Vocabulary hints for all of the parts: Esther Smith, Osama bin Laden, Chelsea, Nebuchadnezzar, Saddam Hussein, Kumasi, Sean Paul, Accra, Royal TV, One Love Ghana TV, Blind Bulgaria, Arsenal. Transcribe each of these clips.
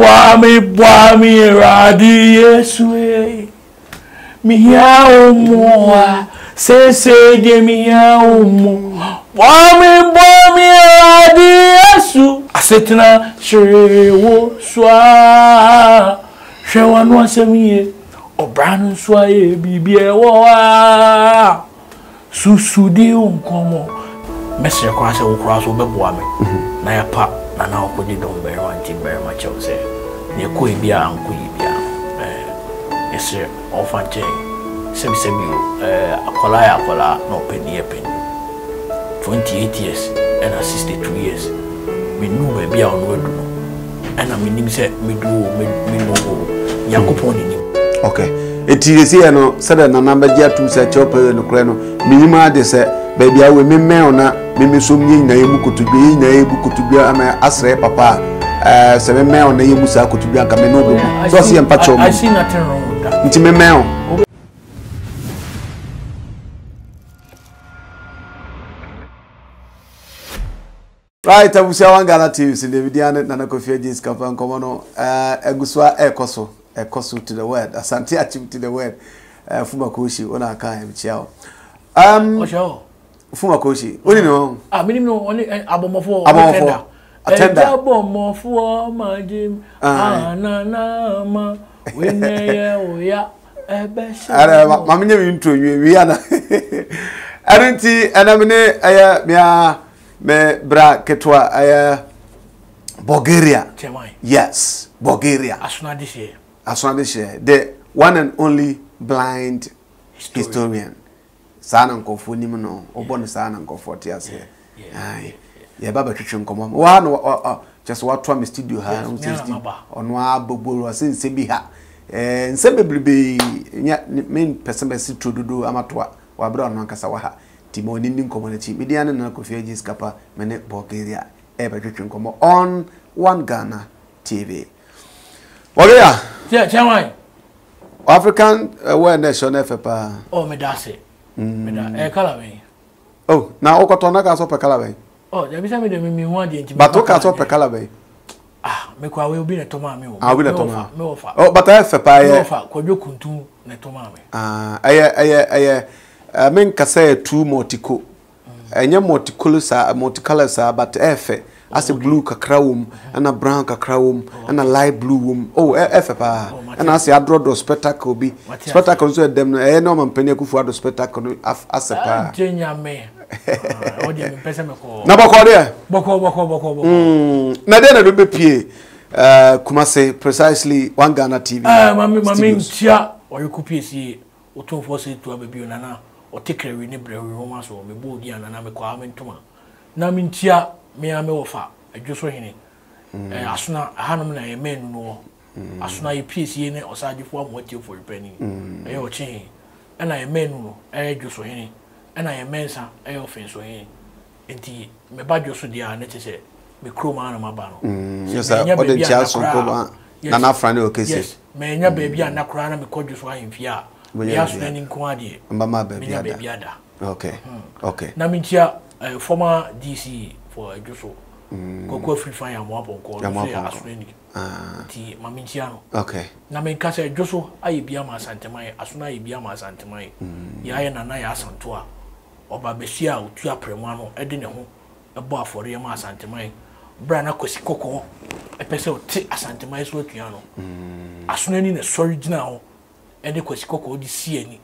Pwame radi Yeswe. Miya umoa, sese de miya umoa. Pwame radi Yesu. Asetina shewo swa. Shewa nwa semiye. Obranu swa ye bibye wa. Susudi unkomo. Mesi ya kwa se ukura so bebwame. Na ya pa. And now, could you don't bear one thing very much? I'll say, you could be a yes, often change. Same, a cola, no penny, 28 years and 62 years. We knew baby our word, and I mean, said, we do, we know, Yakupon. Okay, it is here, no, said a number two such chopper and Ukraino. Minima, they said, baby, I will be male. Mimi sumni na yemu kutubi na yemu kutubia ama asre papa seme meo na yemu sa kutubia kama nobo so si empacho I see nothing wrong with that ntime meo right abusia One Ghana TV sindevidiane na nakofia jeans kapa nkomono eguswa ekoso to the word asante achieve to the word fuma koshi ona aka hemchiao Fuma koshi. What do you know? I mean, no, only abomofo. Abomofo. Attender. Abomofo, my Jim. Ah, na na ma. We ne oya ebesha. Ara, mama ni intro we ana. Arinti, ana mene aya me bra ketwa aya Bulgaria. Yes, Bulgaria. Asuna this year. The one and only blind historian. Sana nkofo nim no obo no sana nkofo te ase ai ye baba twetwe nkomo wa no just what to my studio ha ono abogboro asense bi ha nsebe blibe nya men person si tududu amatoa wa bra no nkasa wa ha timoni nim nkomo na chi media ne na kofi aji skapa mene Bulgaria e ba twetwe nkomo on One Ghana TV Bulgaria yeah chairman African were national fepa oh me dase Oh, now Okotona can stop a calabre. Oh, there is me one but Oka stop a calabre. Ah, make I will be a tomami. I will a tomami. Oh, but I have a pie. Could you contu a tomami? Ah, I mean, Cassay, two motico. And your multicolors are but F as a blue cacraum and a brown cacraum and a light blue. Oh, F. And as I draw the spectacle, be spectacle to them, I know I'm penny for the spectacle as a pair. Nabacoria, Boko. Nadena will be P. Kumase, precisely One Ghana TV. Mamma, or you could see or 2 forces to have a bionana or take a renebra romance or me boodian and I'm a common toma. Namintia, me am over, I just saw him. Asuna, Hanomina, a man no. As now you piece in or side you form what you for your penny. I will change. And I am men, I just so any. And I am mensa, I often so any. Indeed, my badger so dear, and it is it. Me crew man on my banner. Yes, I ordered Charles from Coba. Nana Frano cases. May your baby and Nakrana be called you for him fear. We are spending quantity. Mamma baby. Okay. Namintia, a former DC for a Jusso. Cocoa free fire and wapple called T. Mamintiano. Okay. Namincasa Joso, I biamas antemai, asuna biamas antemai. Yayan and I as antua. Or Babesia, Tia Premano, Edinho, a bar for Riamas antemai. Brana Cosicoco, a peso tea as antemai's workiano. Asunanin a storage now, and the Cosicoco disceni.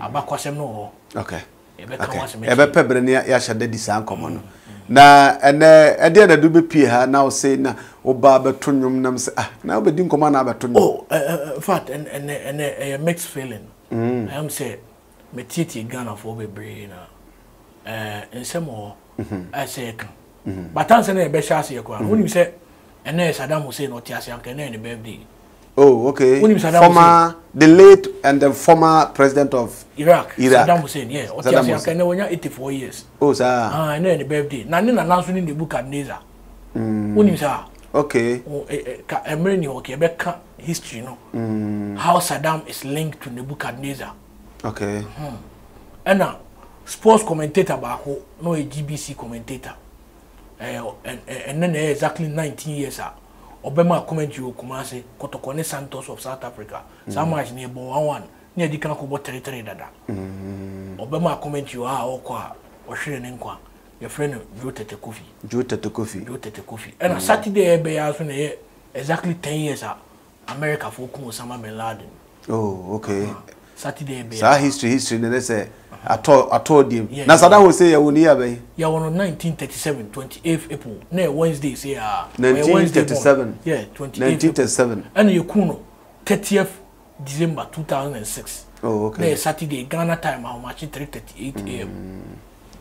Abacosem no. Okay. Ever Pebrania Yasha de Sancomono. Na ade na do bepi ha na o say na oba betonyum nam say ah na obedin koma na betonyum oh in fact and a mixed feeling I am say metiti Ghana for bebre na nsemo I say but answer na be sha say kwa when you say and Saddam Hussein o ti ase anka na ni birthday oh okay former the late and the former president of Iraq. Saddam Hussein yeah o ti ase anka na wanya 84 years oh sir ah na ni birthday na ni na lanso ni the book adneza unim sir okay ka emre ni okay be ka history no how Saddam is linked to Nebuchadnezzar okay and now sports commentator ba ho no a GBC commentator and then exactly 19 years Obama comment you Kumasi, Kotokone Santos of South Africa. Some match near Bowan, near the Kankubo territory. Dada. Obama comment you are Okwa, or Shirenkwa, your friend Joe Tete Kofi. And a Saturday, exactly 10 years, America for Osama bin Laden. Oh, okay. Saturday, history, then they say. I told him. Yeah, now, that will say, I will hear. Yeah, on 1937, 28th April. No, Wednesday, say, 1937. Yeah, 1937. And you kuno 30th December 2006. Oh, okay. Saturday, Ghana time, how much? 3:38 a.m.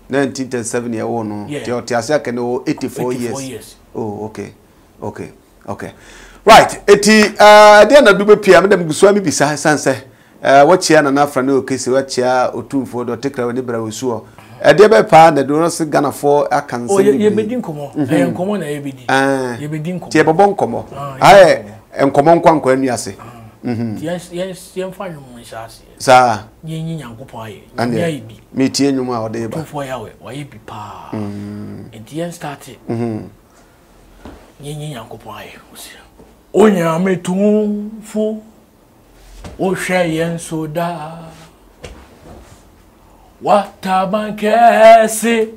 1937, yeah, oh no. Yeah. Tiasia can know 84 years. Oh, okay. Right. Then I do be PM, then Guswami beside Sansa. What year and after no case, what year or 2 for the Tekra Libra was sure. A debate pan that do not sit Ghana for a cancer. Oh, you be dinkomo, I am common ABD. You be dinko, Teboncomo. I am common quan you say. Yes, you find me, sir. Yin and Copoy, and the me tear you more day before you, why you be pa. And the end started. Yin and Copoy. Oh, you are made too full. O shey soda wataban kesi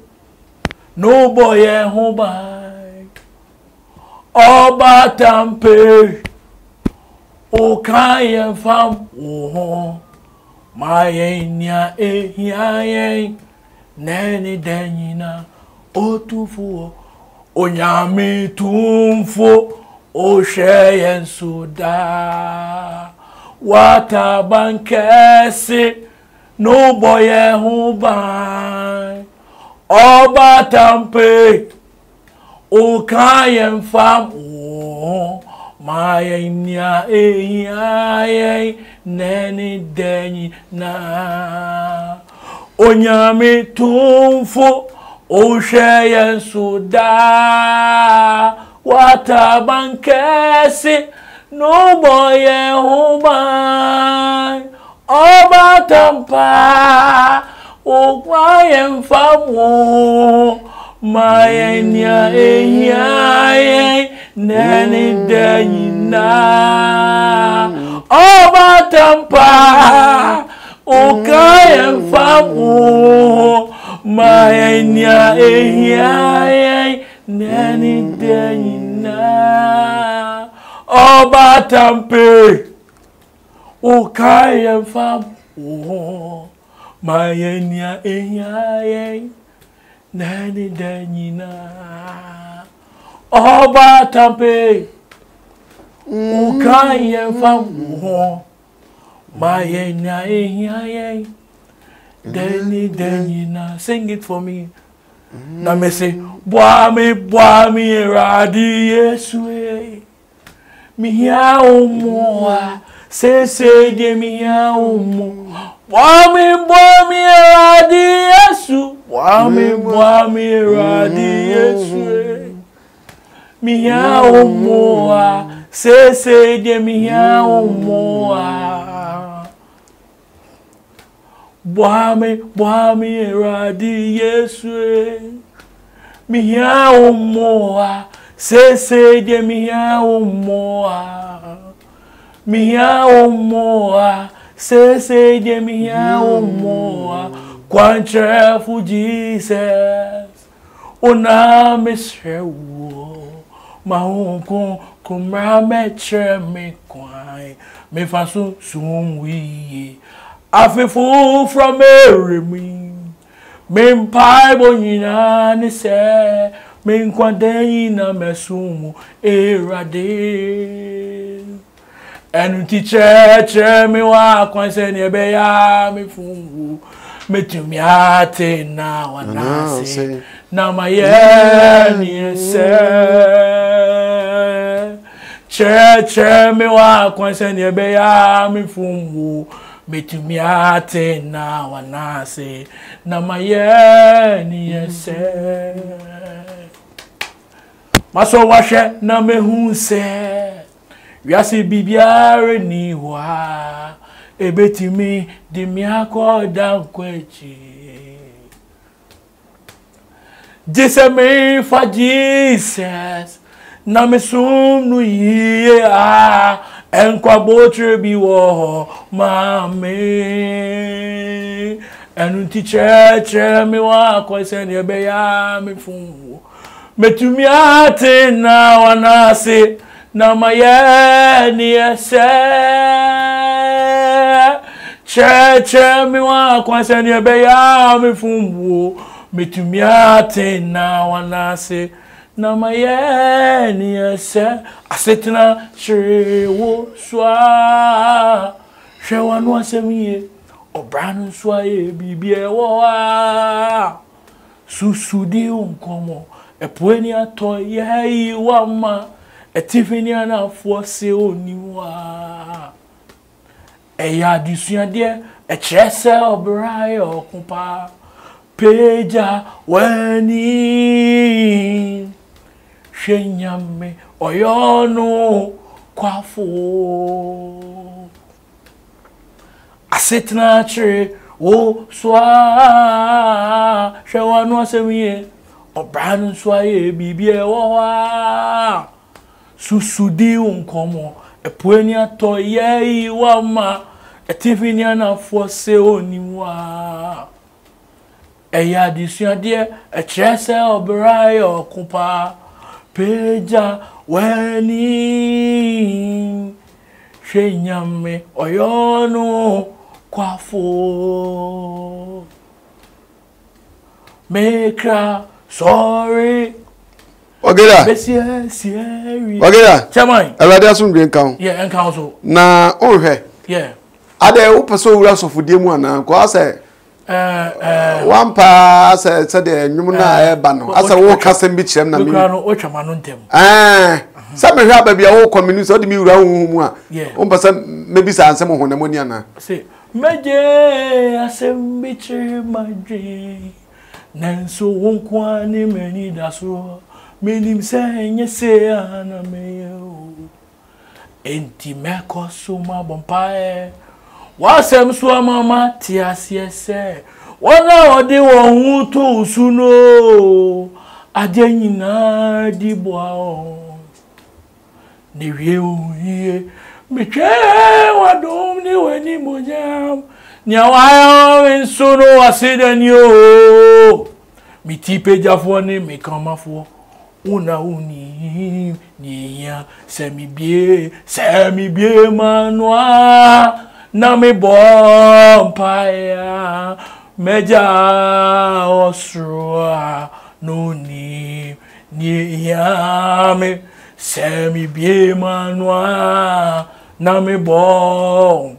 no boy ho bai oba tampe o kan ye fam oho maye nya ehiaye neni denina otufu onyame tumfo o shey soda Wata bankesi no boy who buy Oba tampe O kayen fam o my nya e neni deni na Onyame tumfo o sheyen suda Wata bankesi No boy, oh my, Oba Tampa, oh cry and famo, my nanny denina. Oba Tampa, oh cry and famo, my nanny denina. Oba Tampe, O Kayan Fam, O Mayenia Eyae, Nani Danina. Oba Tampe, O Kayan Fam, O Mayenia Eyae, Nani Danina. Sing it for me. Now me say, Boami, Radi Yesue. Mia umoa, se de mia umoa. Wami radi Yesu, wami radi Yesu. Mia umoa, se de mia umoa. Wami radi Yesu. Mia umoa. Say de mia o moa, mia o moa. Say de mia o moa. Quantre fu Jesus, ona me shewo. Ma onko kumra me cheme kwai. Me fasu sumwi. Afefu from Mary me. Me pai bonina ni se. Men kwade na mesumu erade enu ti cheche mi wa kwanse ni ebe ya mi funwu metumi ate na wanase na maye ni se cheche mi wa kwanse ni ebe ya mi funwu metumi ate na wanase na maye ni se Maso washe na mehunse Yasi bibiare ni wa Ebeti mi di miyako dan kwechi Jise me fa Jesus na mesum nu ye a enkwa botre bi wo ma me enu ti cheche mi wa kwese ne be ya me funwo metumi ate na wanase na maye ni ese cheche mi wa kwese ne be ya me funwo metumi ate na wanase na maye ni ese asetina shewo swa shewa no asemiye obranu swa e bibie wa susudi unkomo epueni atoye yiwa ma etifini ana force oniwa eya disuade e chese obrayo kumpa peja weni Shenyame oyono kwafo asetna che wo swa shewanu asemiye obranu swaye bibie wowa susudi unkomo epueni atoye iwama etifini ana force oniwa eya disuade e chese obrayo kumpa Peja weni shenyame oyono kwafo meka sorry ogeda besieri ogeda chamai alade asun gbe nkan yeah nkan so na ohwe yeah ade wo peso wura sofodie mu ana ko ase one pass said the Numuna Ebano as a walk as a bitch and Namino or Chamanuntem. Ah, some rabbi be all communists or the Mura, yeah, 1% maybe some on Amoniana. Say, Major, as a bitch, my Jay Nanso won't quan him any that's all. Made him saying, yes, say, Anna Mayo. Intimaco suma bompire. What's em swamma tias yes, sir? One hour they were too soon. I didn't know the boy. The real year. Betray what don't know any more jam. Now I am in sooner I said than you. Me tippage of one may come up for. Una uni, near semi be manoir. Na me bompaya meja osrua no ni ni yame semi bie manwa na me bom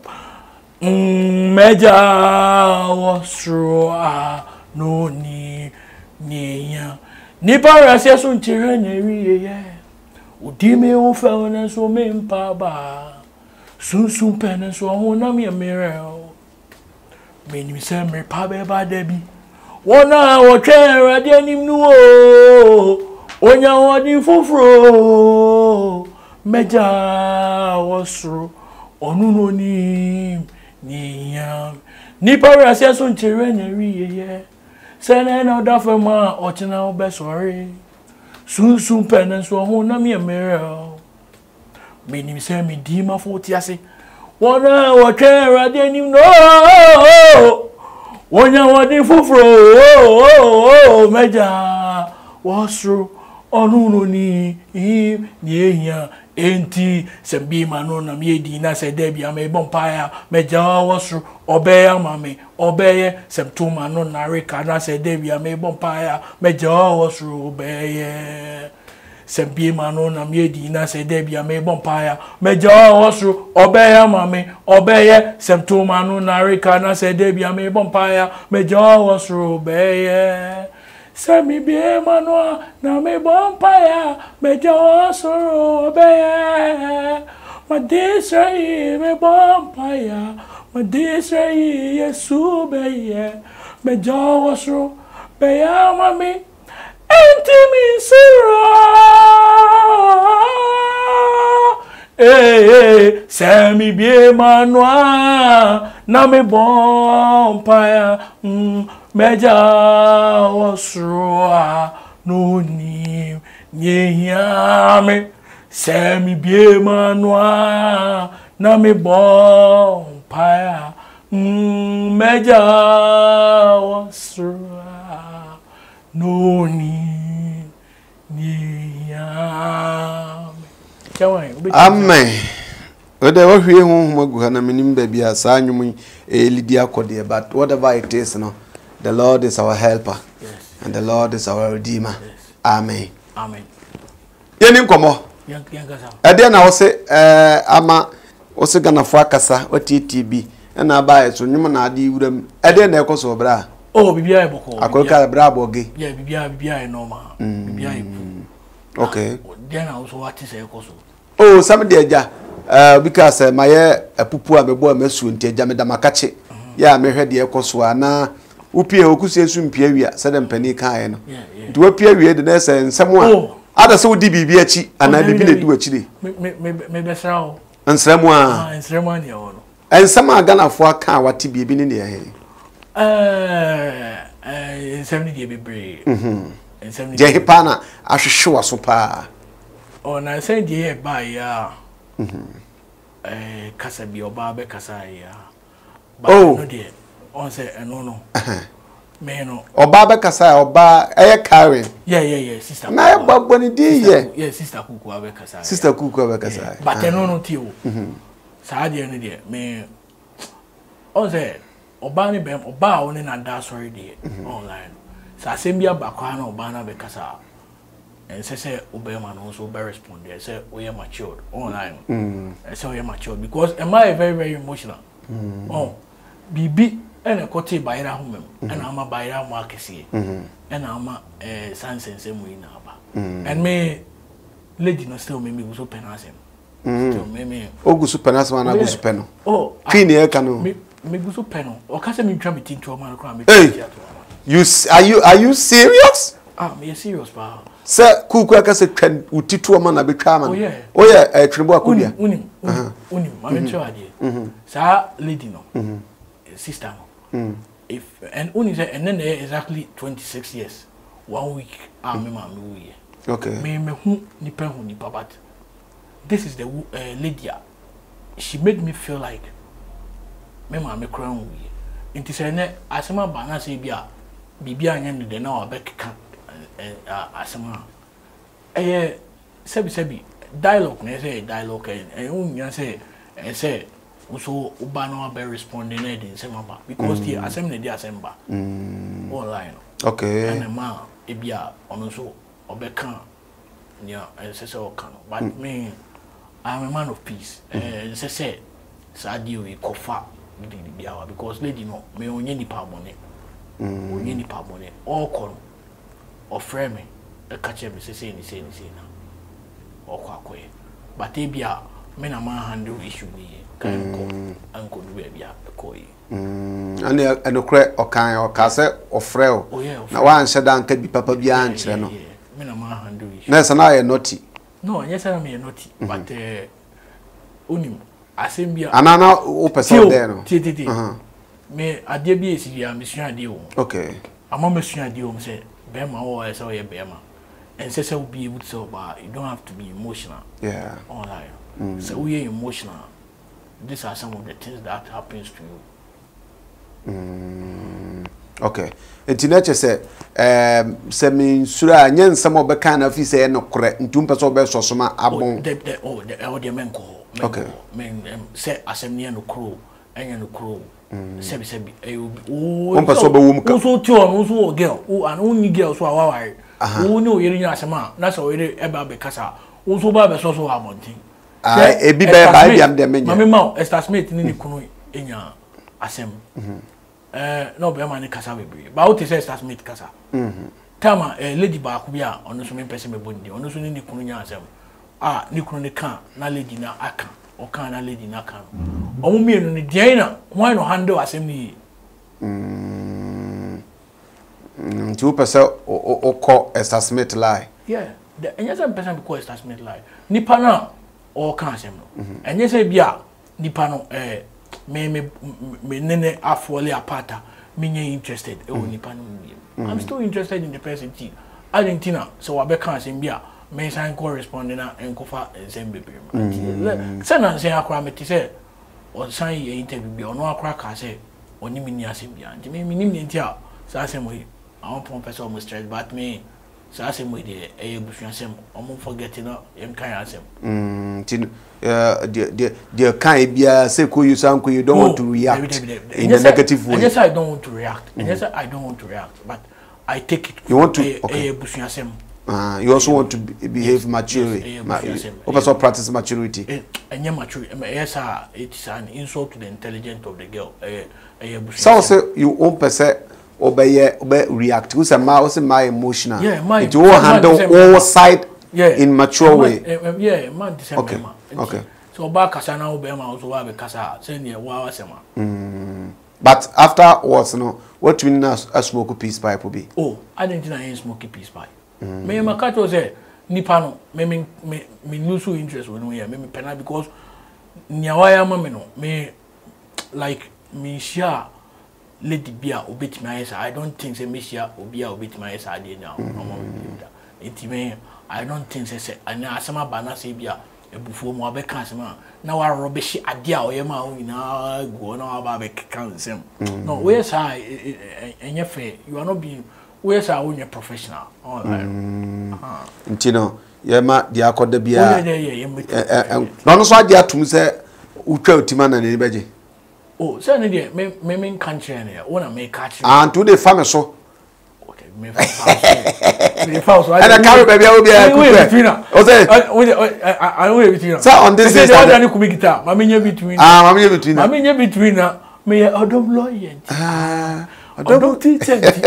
meja osrua no ni ni ya ni para se suntire ne wi ye udime o fe ona so me mpaba Soon, penance won't know me a mirror. Mean me send me pabe by Debbie. 1 hour chair, I didn't even know. When you're wanting for fro, Major was through. On no name, Niam. Nipper as yes on Tyranny, yeah. Send another for my or to now best worry. Soon, penance won't know me a mirror. Meaning, send me Dima for Tiassi. 1 hour care, I didn't even know. When you're wanting for fro, Major was through. Onuni, him, near Auntie, Sambi Manona, me Dina, said Debbie, I may bompire, Major was through. Obey, mammy, obey, some two manona, Ricana, said Debbie, I may bompire, Major was through, obey. Sempi manona miedi na sedebi ya mebompaya. Meja osru obeya mame obeye. Semtu manona rika na sedebi ya mebompaya. Meja osru obeye. Semi bie manwa na mebompaya. Meja osru obeye. Madisra yi mebompaya. Madisra yi yesu beye. Meja osru beya mame. Antimi sura eh semi bie manwa na me bompaya meja osrua no ni Nyame se mi bie manwa na me bon pa meja wasra no ni nyame amen whether we hear home Ghanaian minim baby as anyum elidia kode but whatever it is no the Lord is our helper yes. And the Lord is our redeemer yes. Amen amen yenim komo Ede na wose ama wose gana fo akasa otiti bi na baaye so nyum na ade wuram ede na ekoso bra oh bibia e boko akoka bra boge yeah bibia e normal bibia e okay ede na wose wati se ekoso oh samedi eja because maye apupu abebo amasu nti eja meda makache ya mehwe de ekoso ana upie okusie su mpia wiya se dem pani kan no nti wapia wiye de na se nsemo a ada se wodi bibi achi ana bibi ne du achi de me besrao nsremo a nsremo ne yo no nsema aga na fo aka wate bibi ne ye nsemi de bebre nsemi je hipana ahwehwe waso pa ona nsemi de ye ba ya kasa bi oba be kasa ya ba no de on say no Meno. Oba be kasa oba eye Karen. Yeah sister. Na e gbogbo ni di ye. Yeah sister Kuku abe kasa. Sister Kuku abe kasa. But eno no ti o. Saade eno de me Oze oba ni be oba o ni na da sorry de online. Sa sembia bakwa na oba na be kasa. And say obema no so be respond there say we are matured online. Say we are matured because am I very emotional. Oh bibi ena kote baira homem ena ama baira mo akese ena ama sansense mu ina aba and me lady no still me go so penasem still me ogu so penasem ana go so peno oh queen e ka no me go so peno o ka se me twa me tinto ma kra me tinto you are you serious me serious pa sir Kuku aka se twan utito ma na betwa ma oh yeah twebo akodia unim ma me twa die sa lady no sister if and only and then exactly 26 years 1 week me okay me hu nipa ni babat this is the Lydia she made me feel like me ma me crown we into say na asema bana say bia bibia anya de na obekka asema eh sebi dialogue na say dialogue eh unya say so Obama be responding in December because the assembly dey December online okay and ma e bia ono so obekan nya say o kan but me I'm a man of peace say sadio e kofa biawa because lady no me onye ni pabone o kon o frame me e catch me say ni na o kwa koye but e bia me na ma handle issue ni uncle Webia, Coy. Only an ocre or kind or cassette or frail. Oh, yeah, no one said, Uncle be Papa Bian, Channel. Minamahan do it. Yes, and I am naughty. No, yes, I am naughty, but Unim, I send me an hour open there. Titi, may I dear be a Monsieur Dio. Okay. Among Monsieur Dio said, Bema or I saw a Bema. And says I will be with so bad. You don't have to be emotional. Yeah. Online. So we are emotional. These are some of the things that happens to you. Okay. It nature say semi sura nyen some of kind of say no correct ntumpa so be sosoma abon. The audio men ko. Okay. Men say asemnia no crow enya no crow. Sebi o on paso be wo muka. So ti on so girl o an only girl so awawari. O no yeri nya asema na so yeri eba be kasa. O so ba be so so abontin. Ah, e bi ba bi am de menye. Mami ma Esther Smith ni kunu enya asem. No be ma ni kasa bebre. Ba o te say Esther Smith kasa. Tama lady ba ku bia onu so me pese me bondi. Onu so ni kunu nya asem. Ah, ni kunu ne kan na lady na aka. O kan na lady na kan. Omo mienu ni dia na why no handle asem ni. Two person o call Esther Smith lie. Yeah. The enya some person call Esther Smith lie. Ni pa na or cancer, and yes, I be out. Nipano, me nene afwale apata, me interested. Oh, Nipano, I'm still interested in the person. Argentina, so I be cancer in beer. Mason corresponding and Kofa and Zembibim. Send and say, I cram it, say, or sign your interview on one crack, I say, or Nimina Simbian. Jimmy Minimia, Sassamway, our professor must stress, but me, Sassamway, a bush and Sam, almost forgetting up, and kind of Tim, dear Kaibia, say, could you sound, could you don't want to react in a negative way? Yes, I don't want to react. Yes, I don't want to react, but I take it. You want to a bush and Sam. You also want to behave maturely. Also practice maturity. Yes, sir. It's an insult to the intelligence of the girl. So you own person obey react. Who's a my emotional? Yeah, my. It will handle all side in mature way. Yeah, man. Okay. Okay. So back as an obey man also have a casa. Send your wow sema. But afterwards, no. What we now a smoke peace pipe will be? Oh, I didn't know any smoky peace pipe. Me makato say nipano me lose interest when we me penal because nyawaya mameno me like me share lady bia obet my answer. I don't think say me share obia obet my answer dey now. I don't think say ana asama bana say bia ebufuo mu abeka asama na wa rubbish ade a oyema o nyina go na wa ba abeka ansem. No, we say enye fair. You are not being where's our own professional? All right. Intino, Yama, the Accord de Bia, no, so I dare to say, Ucho Timan and anybody. Oh, certainly, maiming country and I want to make catch. And to the farmer, so okay, maybe I can't remember. I will be so on this is all that you could be guitar. I mean, between may I don't lawyer. I don't teach it.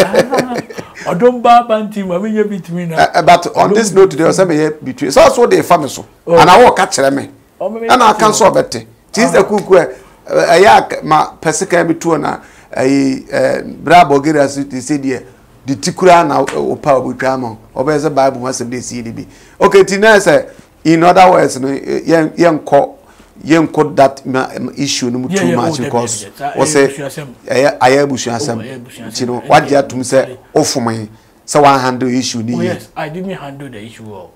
I don't barb and team. I mean, between but on this note, there was something between. So, also the family, so and I will catch them. And I can't solve it. This is the cook where I yak my persecutor between a Blind Bulgaria city said the Tikura now power with grammar or as a Bible must be CDB. Okay, Tina said, in other words, young court. You caught that issue no too much because was say I you know what you to say off my so I handle issue. Yes, I didn't handle the issue well.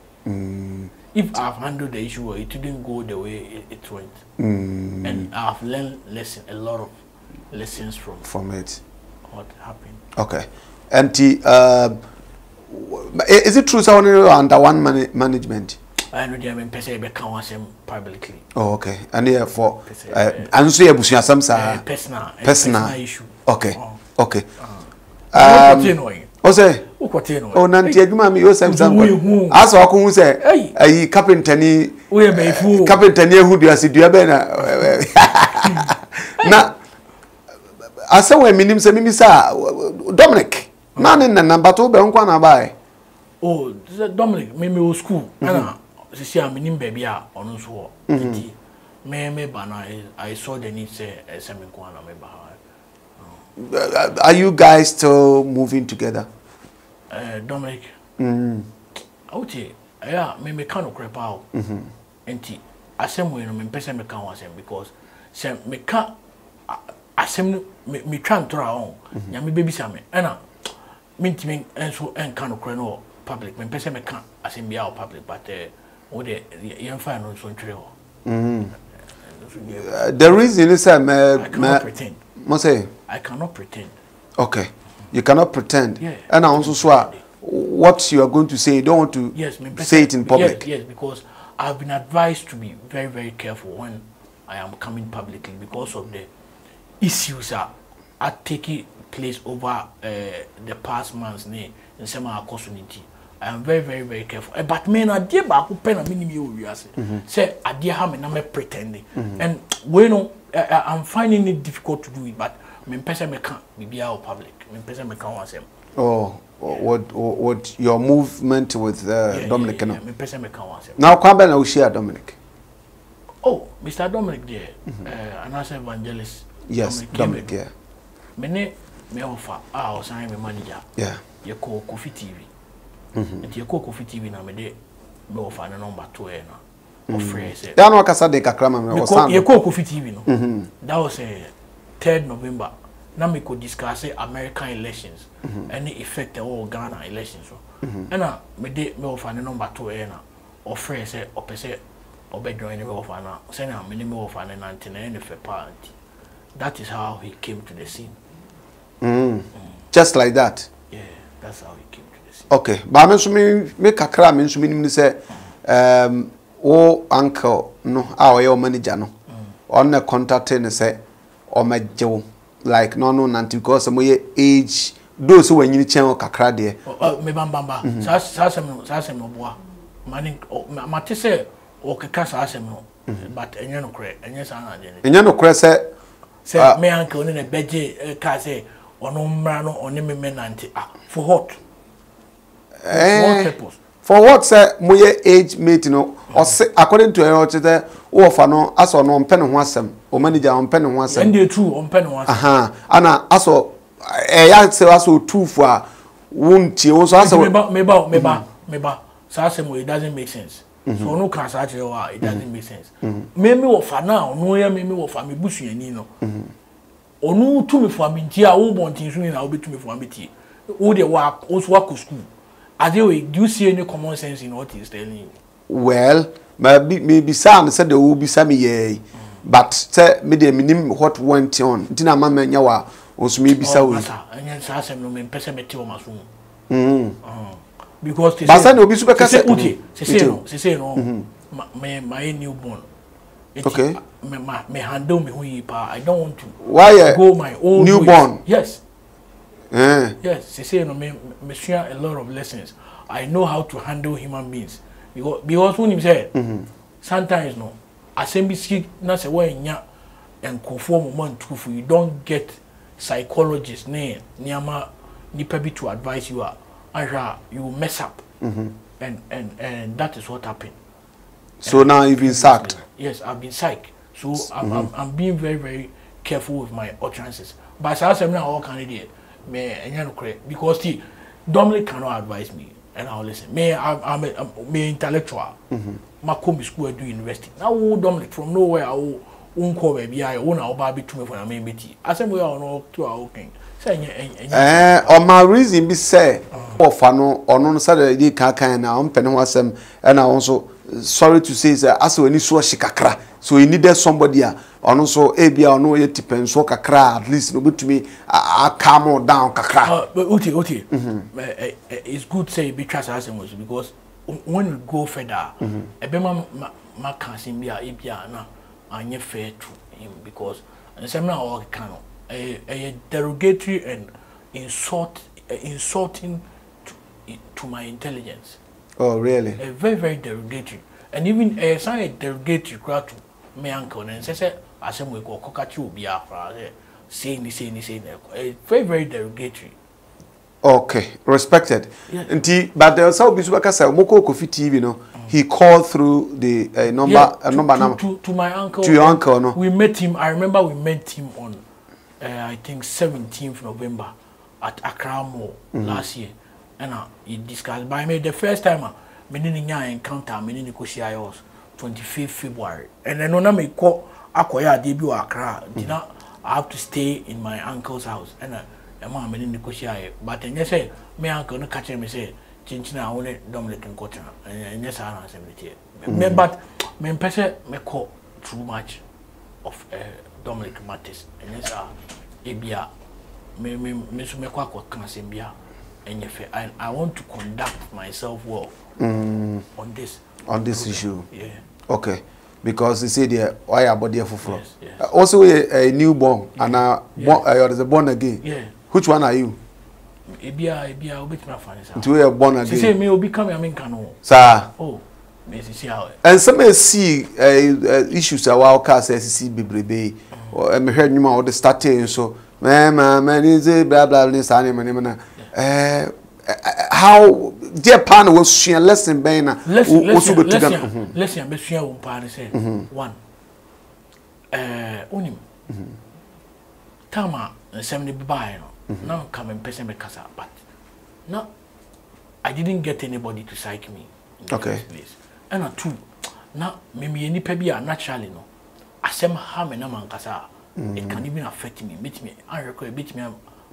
If I've handled the issue well, it didn't go the way it went. And I've learned a lot of lessons from it. What happened? Okay. And the, is it true so under one management? I know they have been publicly. Oh, okay. And therefore, and so you have some personal issue. Okay, okay. Oh, Nanti, you mammy, you say something. As I can say, a captain, who do I see? Do you have been? Now, I saw a minimum semimisa Dominic. None in the number two, but one by. Oh, Dominic, maybe was school. See, I'm in baby on us war. I saw the need say are you guys still moving together? Dominic. Okay, yeah, me can't crap out. And I same way me person me can was because same me can I same me can't draw on. Ya me baby same. Ana minting and so and can't crap no public. Me person me can I same be out public but the reason is I cannot pretend. I cannot pretend. Okay. You cannot pretend. Yeah. And I also swear what you are going to say, you don't want to say it in public. Yes, because I've been advised to be very, very careful when I am coming publicly because of the issues that are taking place over the past months in some of our community. I am very, very, very careful. But men are dear back who pen a minimum. Say, I dear how many I'm pretending. And when I'm finding it difficult to do it, but my person can't be out public. My person can't want them. Oh, what your movement with Dominic? Yeah, my person can't want them. Now, come back and share Dominic. Oh, Mr. Dominic, there, another evangelist. Yes, Dominic, yeah. Me offer, I was my manager. Yeah, you call Coffee TV. It's your cook of TV number day. No, find a number two. That was a That was 3rd November. Now we could discuss American elections and the effect of all Ghana elections. Ena me de me offer ne number 2 e na offer say opese obedron ne me offer na say na me me offer ne 99 ne fe party. That is how he came to the scene. Just like that. Yeah, that's how he came to the scene. Okay, but me kakra me nso me say o uncle no our your manager no on the contact ne say o mejewo like no nanti because mo ye age those who are in the channel kakra there. Mebamba. Sasem oboa. Mani matise o keka sasem but enye no kre, enye sana de. Enye no kre se say me uncle ne beje ka say ono mra no one me menante for what? For what say mo ye age mate no or according to your chete wo fa no aso no mpe ne ho asem o manager on mpe ne ho asem. And the true on mpe ne ho asem. Aha. Ana aso ya se aso two for wunti o so aso meba so aso it doesn't make sense so no class actually it doesn't make sense meme wo fa na no ya meme wo fa me busuani no onu tu me for me dia wo bontin suni na obetu me for me tie wo de wa o so wa school as you do you see any common sense in what he's telling you well maybe some said there will be some ye but say me dey minim what went on ntina mama nya wa Osumi bisa we. Anya sasem no me pese meti o masumu. Because Basa no bisu beka se uti. Se no. My newborn. Okay. Me handle me hui pa. I don't want to. Why go my own newborn? Ways. Yes. Yes, se no me share a lot of lessons. I know how to handle human beings. Because when him say sometimes no assembly na se we nya and conform moment for you don't get psychologist ne niama nipabi to advise you are you mess up and that is what happened so and now you've been sacked yes I've been psyched so I'm being very, very careful with my utterances but I am not all candidate me because he Dominic cannot advise me and I'll listen me I'm intellectual my combi school do university now Dominic from nowhere unko baby I won our baby to me for am meti asem we are no to our king say on my reason be say ofa no ono no say dey kan na on pene ho asem and I also sorry to say as we need so shikakra so he needed somebody ono so e bia ono ye tipen so kakra at least no be to me calm down kakra okay it's good say be trust asem because when you go further ebema ma kan sin bia e bia na and fair to him because seminar cannot a derogatory and insulting to my intelligence. Oh really? A very, very derogatory and even a side derogatory crowd to my uncle and say I said we go cockatoo be saying very, very derogatory. Okay, respected. Yes. But there was also Moko Kofi TV, no. He called through the number to my uncle. To your uncle, no. We met him. I remember we met him on, I think 17th November at Accra Mall last year, and he discussed. By me the first time, me nini encounter, me nini kushia yos 25th February, and then when me call, akoya debut Accra. I have to stay in my uncle's house, and. Emma me ni koshia but enye say me uncle no catch me say chinchina won Dominic Nkotra enye say na say me but me pese me call too much of Dominic Mattis enye say ebia me so me kwa kan say bia enye fe I want to conduct myself well on this issue. Yeah. Okay. Because they say there, why about the foforo? Also a newborn and a born again. Yeah. Which one are you? Ebia obi tima fani sa. You are born again. Say me obi come am kan o. Sir. Oh. Me see how. And some see issues a while cars see bebrebe. Or me heard nyuma all the starting so man is blah blah this animal na. How Japan was sharing lesson by na. Lesson be share on Paris say one. Unim. Tama assembly by no. Now come and person me casa but no I didn't get anybody to psych me in this place. And a two now me nipa bia naturally no asem ha me na man casa it can even affect me meet me I record beat me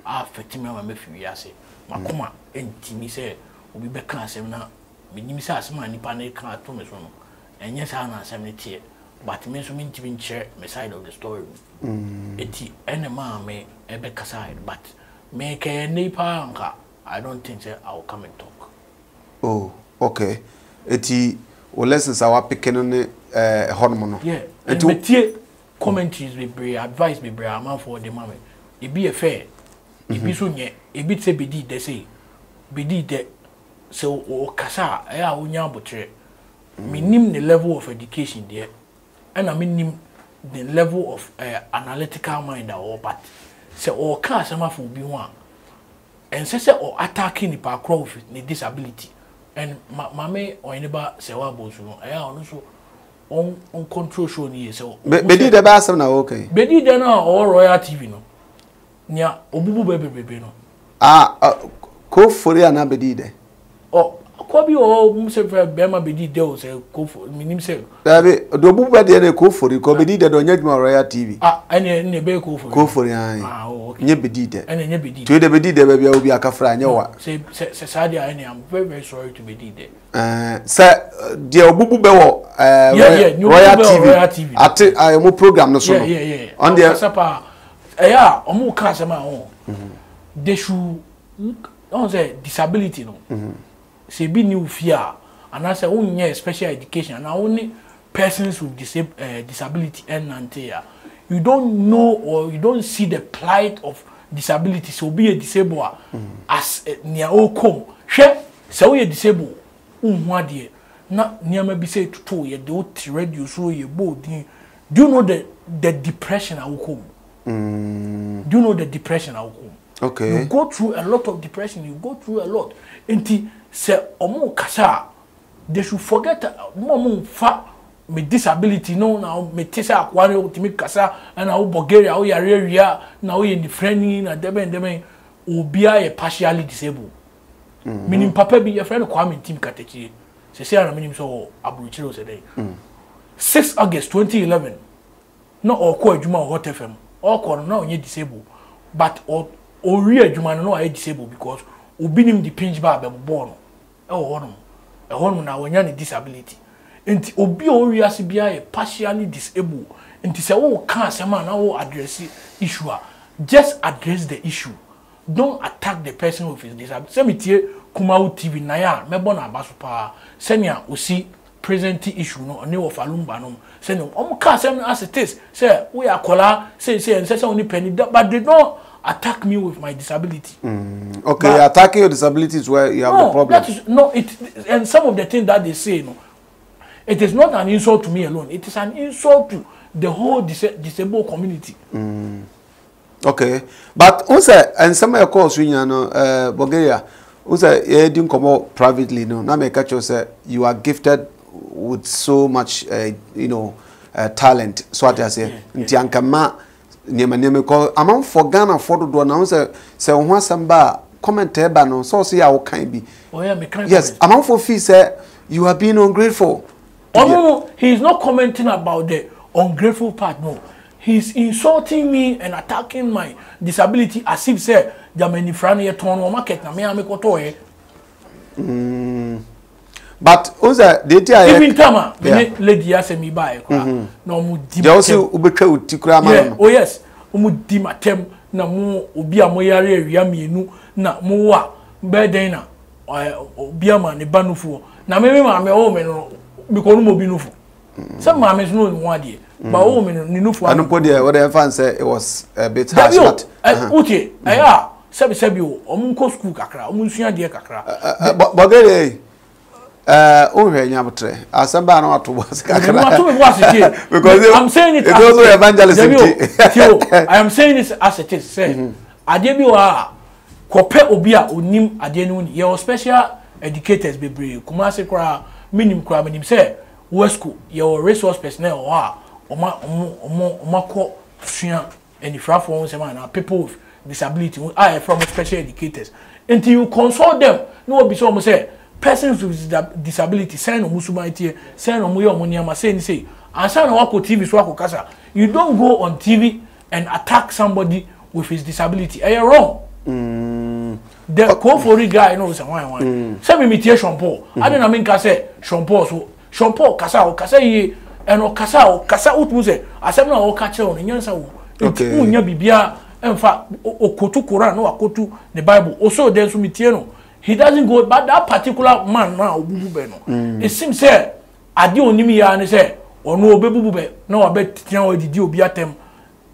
affect me when me feel say my come and me say obi be kan asem na menyim se asema nipa na kan ato me so no enye sa na asem ne tie but me so me ntimi nche me side of the story eti ene ma me e be kasa but me ke nipa nka I don't think that I will come and talk. Oh, okay. Eti o lessons I wa picking on hormone. Yeah. And me tie commentaries be bra advice be bra man for the moment. It be a fair. It be so nye. It be say be did they say. Be did that. So o kasa e a unya botre. Me nim the level of education there. And I mean nim the level of analytical mind or but. So o ka asema for be one. And say or attacking the power of the disability. And mame or anybody say what boss no. I also on control show ni so. Bedi the ba asem na okay. Bedi the na or Royal TV no. Nya obubu bebe no. Ah, ko fori ana bedi de. Oh, ko bi o mse be ma bedi de o say ko for minim say. Dabe do obubu be de ko fori ko bedi de do nya dwuma Royal TV. Ah, ene be ko fori. Ko fori an. Ah, nye bedide ene nye bedide to de bedide ba bia obi akafra nya wa se sadia ene I'm very sorry to bedide se de obubu be wo Royal TV at I mo program no so no on the sapa eya o mo ka se ma ho de shu on say disability no se bi new fear and I say o special education and only persons with disability and antia. You don't know or you don't see the plight of disability. So be a disabled as near all come. So you disabled. One day, not near maybe say to 2 years, they will tread you so you both. Do you know the depression I will come? Do you know the depression I will come? Okay, you go through a lot of depression, you go through a lot. And say, Omo Kasa, they should forget Momo Fa. My disability, no, now, my tessa, one ultimate casa, and our Bulgaria, our area, now in the friendly, and deme, will be a partially disabled. Meaning, Papa be a friend of Kwame Tim Katechi. She said, I mean, so Abuchiro today. 6 August 2011. Not all call Juma or Hot FM, all call now ye disabled, but or real Juma no I disabled because Ubinim the pinch bar born. Oh, a hormone, our young disability. And Obi Oriasi Bia partially disabled. And say, oh, can't say man, now address the issue. Just address the issue. Don't attack the person with his disability. Send me to Kumau TV Naya, Mebona Basupa, Senya Usi, present issue, no, and you of Alumbanum. Send them, oh, can't send as it is. Say, we are collar, say, and say, only penny, but they don't attack me with my disability. Okay, but attacking your disability is where you have the problem. That is, no, it, and some of the things that they say, no. It is not an insult to me alone. It is an insult to the whole disabled community. Okay, but also, and some of course, you know, Bulgaria, also, you didn't come out privately. No, now me catch you say you are gifted with so much, you know, talent. So what I say, Ntiankama, Niemaniemiko. Among for Ghana, for the door now, say, one samba comment about no. So see how kind be. Oh yeah, me kind. Yes, among for fee say you are being ungrateful. Oh no, he is not commenting about the ungrateful part. No, he's insulting me and attacking my disability as if say there many franier turn or market na me amekoto eh. But also they tell even tama lady say me buy kwa na mu di. They also ubeka utikura man. Oh yes, mu di matem na mu obi amoyare awia mienu na mu wa beden na obi ama ne banufo na me ma me o me no. Because Mobinufu. Some mammas know in one year. But woman, Ninufu, I don't put there what I found say it was a bit harsh. Uti, I are Sabisabio, Omunko school Kakra, Munsia de Kakra. But they, Yamatre, as a banner was Kakra. Because I'm saying it also evangelism. I am saying this as it is said. Adebua, Cope Obia, Unim Adenun, your special educators be brave, Kumasi Kra. Minim crab and himself, Wesco, your resource personnel are and if I people with disability, I from special educators. Until you consult them, no one be so much say persons with disability, send a Musumite, send a Muyamonia, say, and send a Wako TV Swako Casa. You don't go on TV and attack somebody with his disability. Are you wrong? The Kofori guy knows one. Some imitation Paul. I don't mean Cassay, Sean Paul, so Sean Paul, Cassao, Cassay, and Ocasao, Cassao, Muse, I said no catcher, and Yansa, Bibia, and Okotu Koran, no, Okotu, the Bible, also there's Mitiano. He doesn't go, but that particular man now, it seems, sir, I do Nimia and say, or no, Bebube, no, I bet Tiano did you be at them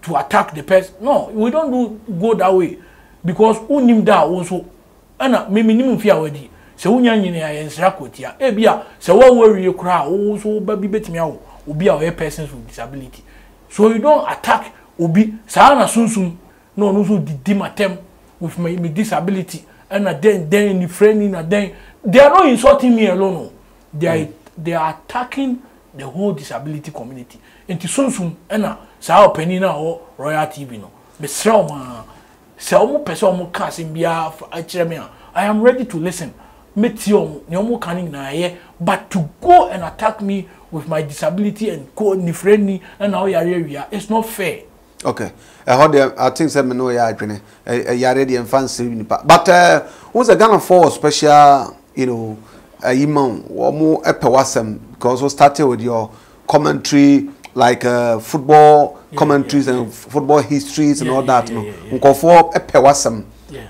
to attack the person. No, we don't go that way. Because unimda also, ana mimi fear wedi. Se unyani ya ensrakotia. Ebia se wa worry you cry also baby betimi awo. Obi a persons with disability. So you don't attack obi. Sa na sunsun no no so didimatem with my disability. And then in friending and then they are not insulting me alone. No. They are attacking the whole disability community. And sunsun ana sa openina or Royal TV no. Be srauma. I am ready to listen. But to go and attack me with my disability and go and friend me and our area, it's not fair. Okay. I think so. I know you are ready and fancy. But who's a Ghana for special, you know, imam or more epawasem because we started with your commentary. Like football commentaries and football histories and all that,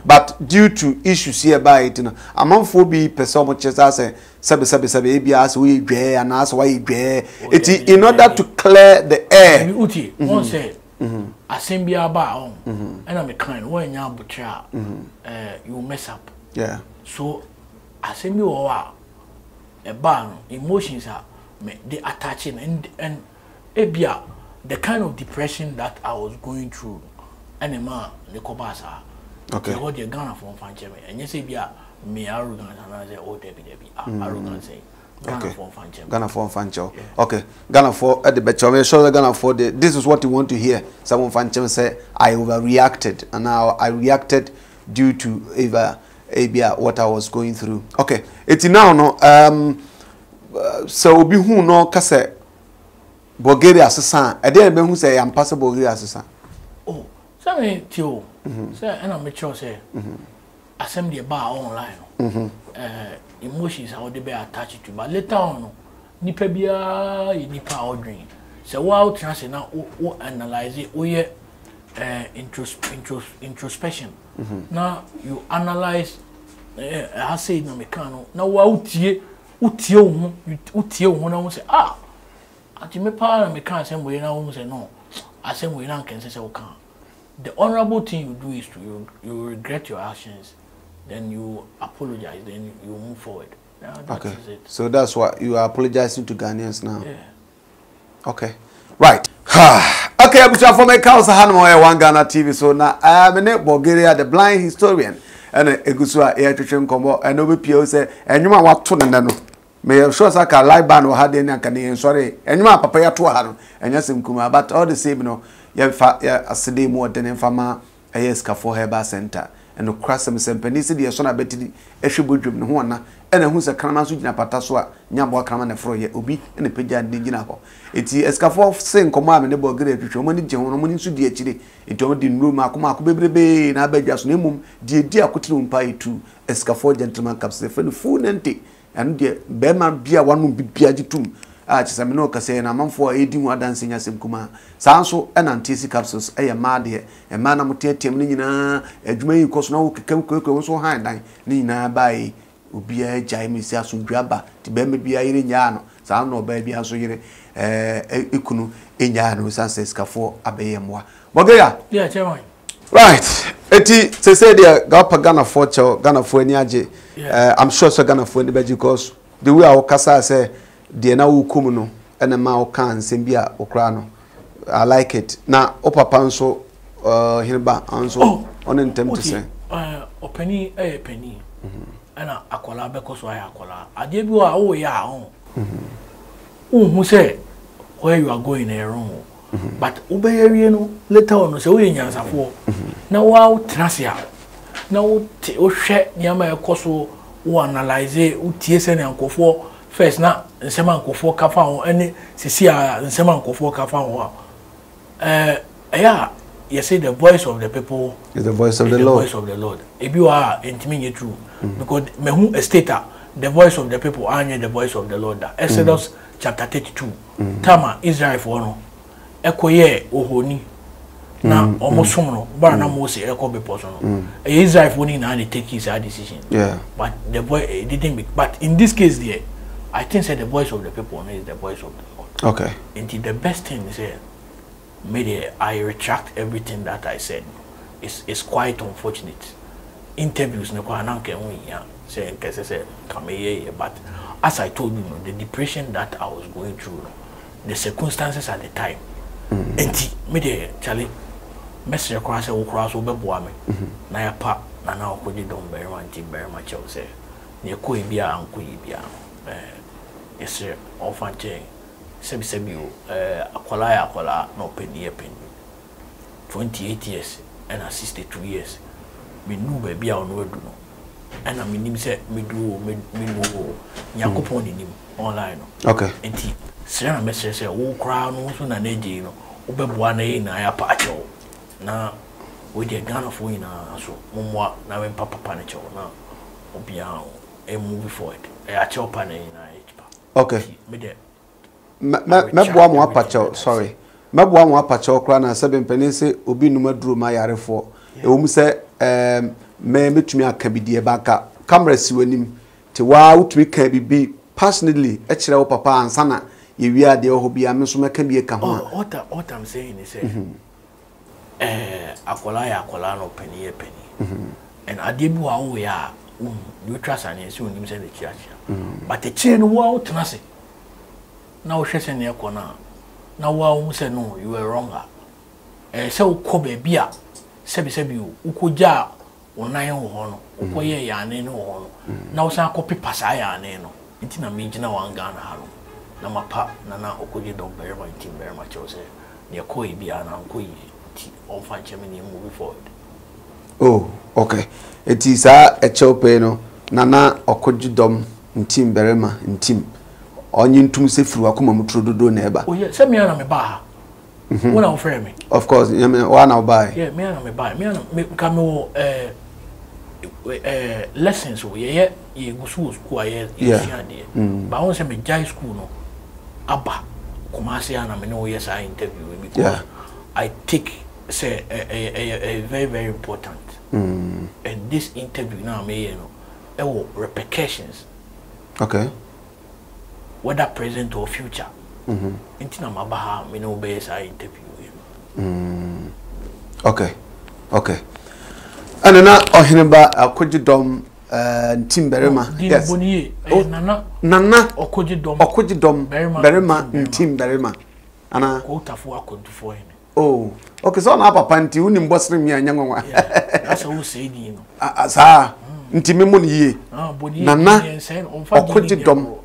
but due to issues here by it, among phobia, person much as I say, as we bear and as why bear it is in order to clear the air. Uti, one said, I send me about and I'm a kind when you're butcher, you mess up, yeah. So I send you a ban, emotions are they attaching and Ebia, the kind of depression that I was going through, and a man, the Kobasa, okay, what the Ghana from Fanchemi, and yes, Ebia, me arrogant, and I say, oh, Debbie, arrogant, say, Ghana from Fanchemi. Ghana from Fancho, okay, Ghana for at the Betchome, so Ghana for the, this is what you want to hear. Someone Fanchem said, I overreacted, and now I reacted due to Ebia, what I was going through. Okay, it's now, no, so be who no cassette. Bulgaria Susan. I didn't know who say I'm passing Bulgaria Susan. Oh, something too. Say, and I'm mature say, assembly bar online. Emotions how they be attached to, but later on, Nipabia, Nipa or dream. So, while trans now, who analyze it, oh, yeah, introspection. Now you analyze, I say, no mechanical. Now, what you want to say, ah. No. I say we can say the honorable thing you do is to you regret your actions, then you apologize, then you move forward. Yeah, that okay. Is it. So that's why you are apologizing to Ghanaians now. Yeah. Okay. Right. Okay, I'm from my house One Ghana TV. So now I am in Bulgaria, the blind historian. And a good swa air to combo and OBPO say and you might want to know. May I show Saka live band or had any Canadian sorry, and my papa to her and yes, Kuma, but all the same, no, you have a CD more than a farmer, a yeska for her bar center, and the crass and penicity, a son of Betty, a shibu driven Huana, and who's a cramas in a pataswa, Yamwa Craman for your ubi, and a pigeon diginapo. It's the escafo saying command and the Bulgaria to show money, John, money to the chili, it don't in room, Macumaco, baby, and I beg just name, dear Cotilum pie to escafo gentleman caps the food and tea. And the Berman beer one would be piagitum. Archisaminoca say, and a month for aiding one dancing as him kuma. Sanso and antisi capsules, a mad here, a manamotia temnina, a Jumay cos no cook also high nina by Ubia Jimmy Sasun Grabba, Tibem be a yano, Sano baby as we Ikunu, Indiano, Sanses Cafo, Abeyamwa. Bulgaria, yeah, German. Right. Eti se say there gapa Ghana for cho Ghana for any age. I'm sure so Ghana for any because the way our kasa say the na wukum no and ma o kan sembia okra no. I like it. Na opapa nso hinba anso on intem to say. Openi e peni. Ana akola because why akola. Ade bi wa o ya on. Who say where you are going wrong. But obey no later on so we nyansa for. Now wow tracia. Now o hwe nyama ekoso o analyze o tiese na nkofo first na nsema nkofo ka fa ho ene sisi a nsema nkofo ka fa ho. Eh ya you say the voice of the people is the voice of the Lord. Voice of the Lord. If you are intimate true, because mehu estata, the voice of the people and the voice of the Lord. Exodus chapter 32. Tama Israel for no. Ekoye ohoni. Na omosomo ba na mo se eko be person. Israel for ni na dey take his decision. Yeah. But the boy didn't make. But in this case there, I think say the voice of the people is the voice of the Lord. Okay. And the best thing is here. Maybe I retract everything that I said. It's quite unfortunate. Interviews no say but as I told you, the depression that I was going through, the circumstances at the time. And maybe Charlie message across over Boame. Naya pap and now could you don't very much very much say near Kuibia and Kuibia. Yes, sir, often change. Sebi akwala akwala no penny pen. 28 years and 62 years. Me knew baby I know do no. And I mean him say me do Nyakopon in him online. Okay. And he sir message say oh crown also na neji no. Obeboa na yin na ya pacho. Na we dey Ghana for yin so momwa na we papa na cho na obian e move forward. E a cho pa na yin na epa. Okay. Me dey sorry. Mebwa mo apacho kra na se benpeni se obi numa duro ma yare fo. Ewu se me metumi aka bidie baka. Camera si wanim te wa utumi ka bibi personally e kire wo papa ansa na ye wiade de ho bia me so meka bie ka ho. What I'm saying is akola ya akola no pani ye pani. And adebu wa wo ya you trust an ese onim se the church. But the chain wo utanase. Now she said, "Now, wow, said no, you were wronger." So Kobe beer, Sebi, Ukuja, or Nine Hono, Ukoye Yaneno. Now, some copy Pasaya Neno. It's in a major one gun harrow. Nama pap, Nana Okoji don't bear my team very much. Near Koi beer and Uncle on Fan Germany moving forward. Oh, okay. It is a chopeno, Nana Okoji dom, in team Berema, in team. Onyin tum se firu akoma mutrododo na eba. Oh yeah, se me na me ba. Won na offer me. Of course, yeah, me won na buy. Yeah, me na me buy. Me na me ka me lessons we ye go school aye yeah there. But won se me jai school no. Aba komase na me no yes I interview because yeah. I take say a very very important. And this interview now me you know, there were repercussions. Okay. Whether present or future. Intina mabaha me no base I interview him. Okay. Okay. And na ohineba akodidom ntim berema. Yes. Nana okodidom berema ntim berema. Ana kotafo akodufo him. Oh. Okay, so na papa nti unim bosrem ya nyanwa. That's how say din no. Asa ntimi mo niye. Ah boni. Nana okodidom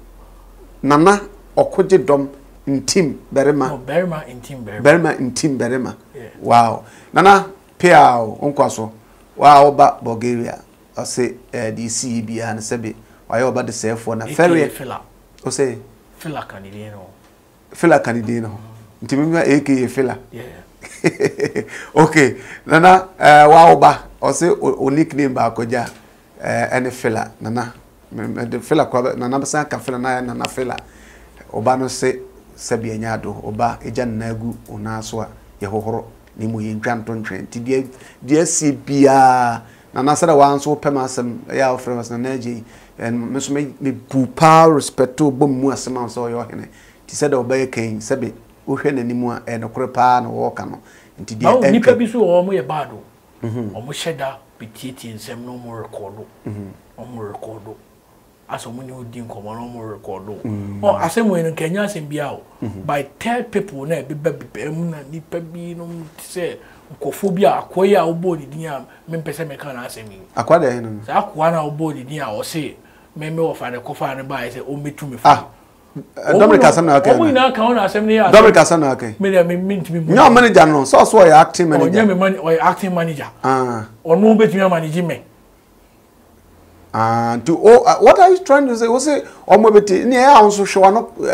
Nana okoje dom intim berema. Oh, berema intim berema. Berema intim berema. Yeah. Wow. Nana piao onkwaso. Wow ba Bulgaria. I say DC bia na sebe. Why oba de self for na ferry. O say fila kanidino. Fila kanidino. Intimi ma aka fila. Yeah. Okay. Nana wow ba o say o nickname ba akoja any fila. Nana the fella called Nanabasa Cafela and Nafela Obano say Sabianado, Oba, Ejan Nagu, Unaswa, Yahoro, Nimuin Granton Train, DSCBA, Nanasa once so Pemasum, Yao from us energy, and must make me pupa respect to Bumuasam or your honey. She said, Obey King, Sabi, Ushen any more, and a crepa and a walkano, and Tidia Nipabisu or me a bado, or Musheda, Petiti and Sam no more recordo, or more recordo. As a woman who didn't come on or record, or as someone in Kenya and Biao by tell people, Nebby, Nippebi, no, say, Cophobia, Aquia, or body, dear, Mempesemecan, as I mean. Aquada, Aquana, or body, dear, or say, Memo of an coffin and buys it, or me to me. Ah, Dominic Casanaka, we now count as any other. Dominic Casanaka, made me mean to me. No manager, no, so I acting manager or acting manager. Ah, or no between managing me. And to oh, what are you trying to say? Was it or maybe near also show up? Oh,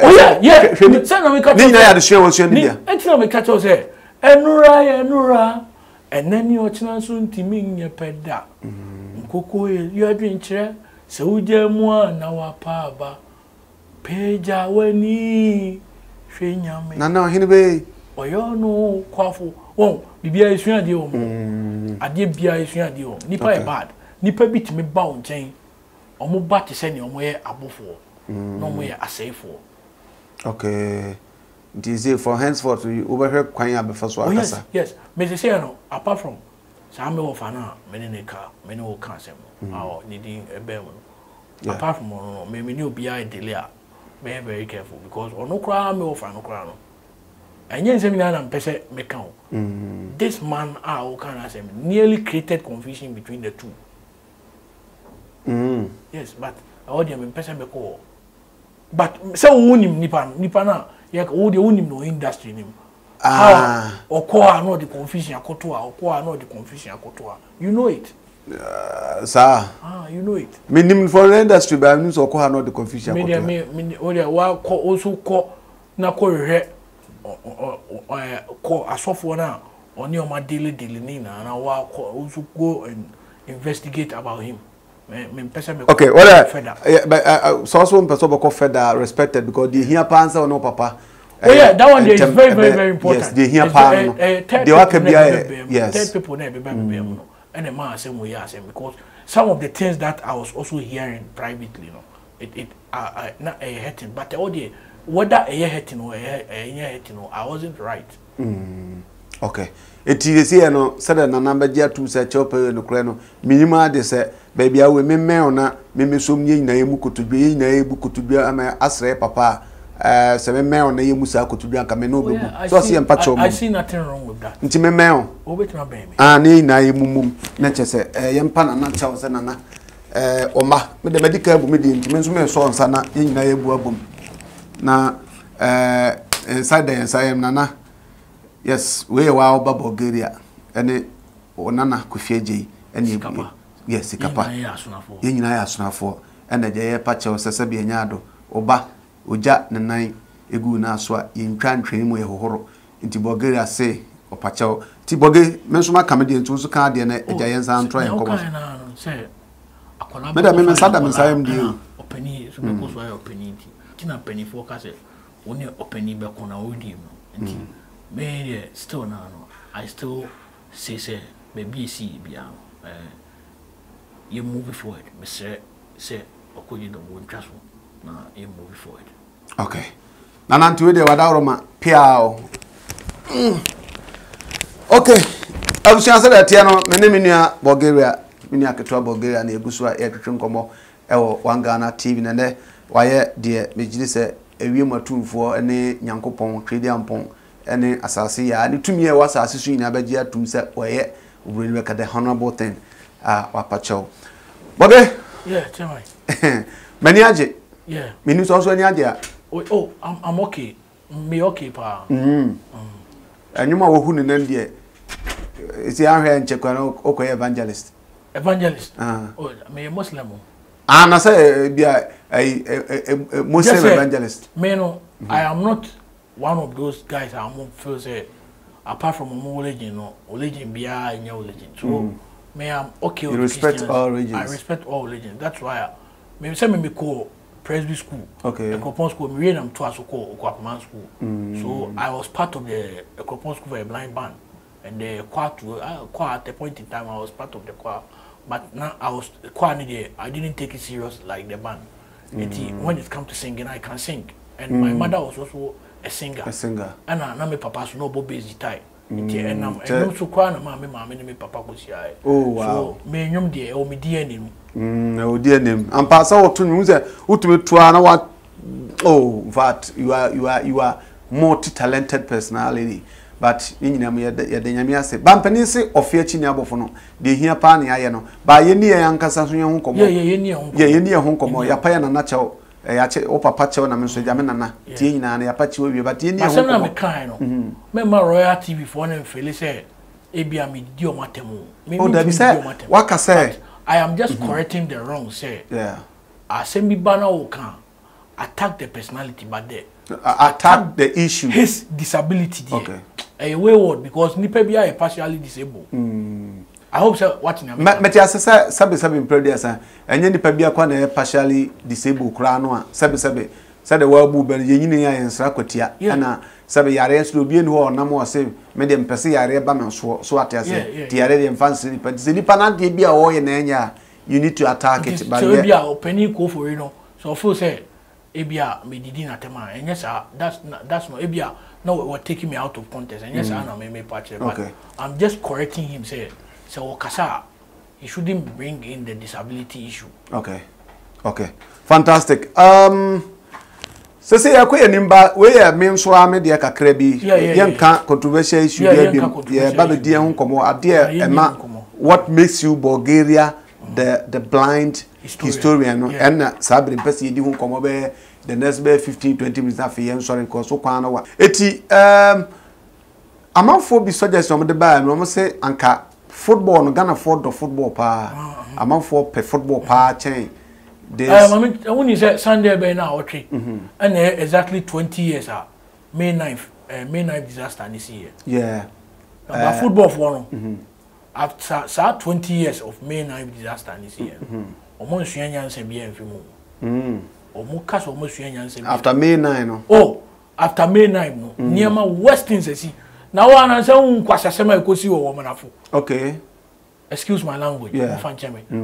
yeah, yeah, send me catch. Nina had to share what's your name. Until we catch us here, and Nura, And then you are soon timing your pet da. Coco, you are doing chair, so jam one our papa. Peja when he train your man. Now, Hinaway, or you know, quaffle. Oh, the beer is your deal. I did beer is your deal. Nipper bad. Nipper beat me bound, Jane. Or more bat is any way above for. No way I say for. Okay. Disease for henceforth we overheard quite a first one. Yes, yes. Mrs. Sano, apart from Samuel of Anna, Meneca, Meno Cansem, or needing a bell. Apart from maybe new BI Delia, be very careful because on no crime or no crown. And yes, and Pesset Meccan. This man, our Canasem, nearly created confusion between the two. Yes, but I would have been Pesset Mecco. But so won him Nipana. Yak all the only no industry name. Ah, or Koa not the confusion, Kotua, or Koa not the confusion, Kotua. You know it, sir. Ah, you know it. Meaning for the industry by news or Koa not the confusion. Media mean also call Nako or call a software now on your my daily Nina and I will also go and investigate about him. Okay, well, but so one person called Feda respected because they hear pants or no papa. Oh yeah, that one is very important. Yes, they hear pants. They work be yes. Tell people never and the man same way as because some of the things that I was also hearing privately, you know, it not a hurting, but all the whether a hurting or a hurting, I wasn't right. Okay. It is here no sudden number dear to such up in the crano. Minima they say, baby, I will me or not, maybe some ye naimuku to be naibuku to be a man as re papa, 7 male naimusaku to be a cameno. So I see and patcho. I see nothing wrong with that. Intimate male, over to my baby. Ah, nay, naimum, nature say, a young pan and not chows and anna, Oma, with the medical medium, Minsum, so on Sana, in Naibuabum. Now, inside there, I am Nana. Yes, we are about Bulgaria, and it or Nana Kufeji, and you come. Yes, Sikapa, in I asked for, and the Jay Pacho Sasabianado, Oba, Uja, Nanai, Eguna, Swa, in Cran Train, we horror, into Bulgaria say, or Pacho, Tiboge, Mensuma comedy and Tusuka, and a giant's arm trying to come. Say, I cannot remember Saddam as I am due. Openly, so because I opened Tina Penny forecast it, only opening back on our dim. Me still no. I still say baby see beyond you move forward. Mr. say according to one trust now you move forward. Okay. Nanantu de wadaroma piao. Okay. I was answered at Tiano, Meneminia, Bulgaria, Miniacatua Bulgaria and Eguswa air trim combo One Ghana TV Nande Wire dear Majidise a rumor 2 4 and a Yanko Pong Credian Pong. Any assassin, I need 2 years was assassin in Abadia to set where we look at the honorable thing. Ah, Wapacho. Bobby? Yeah, Chemai. Maniaje? Yeah. Minus also any idea? Oh, I'm okay. Me okay, pa. And you know who in India is the Arab and Chekano, okay, evangelist. Evangelist? Oh, me a Muslim. And I say, be a Muslim evangelist. Meno, I am not. One of those guys I won't feel say apart from a religion or religion behind your religion. So may I'm okay with respect all religions. I respect all religions. That's why maybe some me call Presby school. Okay. Ekropon school me and I'm twice call Okwapman school. So I was part of the Ekropon school for a blind band. And the choir at the point in time I was part of the choir. But now I was choir needed I didn't take it serious like the band. When it comes to singing I can sing. And my mother was also a singer. And I my papa so no busy tie. And I'm so crying, my papa was here. Oh, wow. So, me and dear, oh, me dear name. Oh, dear name. And pass out to me, ultimate to what? Oh, but you are more talented personality. But in Yamia say, Bampanese or Fiatinabofono, the here Pani Iano, by any Yanka Sanson Honkomo, yeah, Honkomo, your pioneer natural. Papa on a Mr. Tina and Apache will be about the Royal TV for and Felice, Abiami Diomatemo. Oh, that is what I say. I am just correcting the wrong, say. Yeah. I send me banner or can attack the personality, but they attack the issue. His disability, okay. a wayward because Nipebia is partially disabled. I hope so. What in a matter, Sabi predecessor, and then Nipebia Kwana partially disabled crown, Sabi, said the world boob and Yenia and Sakotia, and Sabi Yares will be in war, no more save, Medium Pessia, Baman Swatia, Tiare and Fancy, but Zilipanati be a war in Enya. You need to attack it, but you are penny co for you know. So, first say, Abia me didn't at and yes, sir, that's no Abia. No, we're taking me out of contest, and yes, I know me patch it, but I'm just correcting him. Say, so Kasa, he shouldn't bring in the disability issue. Okay, fantastic. So say, I quit nimba where men swam media cacrebi, young controversial issue, yeah, Baby dear Uncomo, a dear Emma. What makes you Bulgaria? The blind historian and Sabri Pessi won't come over the next 15-20 minutes after him. Sorry, because so quite an Eti amount for be suggested on the bar and almost say Anka football no Ghana afford the football pa amount for per football pa chain. I mean, when you say Sunday by now, okay, and exactly 20 years May 9th disaster this year, yeah, football for one. After 20 years of May 9th disaster this year, almost after May 9, oh, after May 9, near my Western Sea. Now, I answer woman. Okay, excuse my language, yeah,